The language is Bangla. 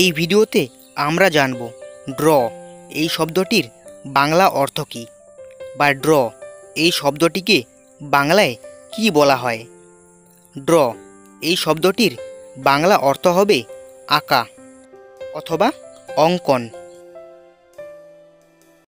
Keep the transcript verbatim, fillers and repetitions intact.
এই ভিডিওতে আমরা জানব ড্র এই শব্দটির বাংলা অর্থ কী বা ড্র এই শব্দটিকে বাংলায় কী বলা হয়। ড্র এই শব্দটির বাংলা অর্থ হবে আঁকা অথবা অঙ্কন।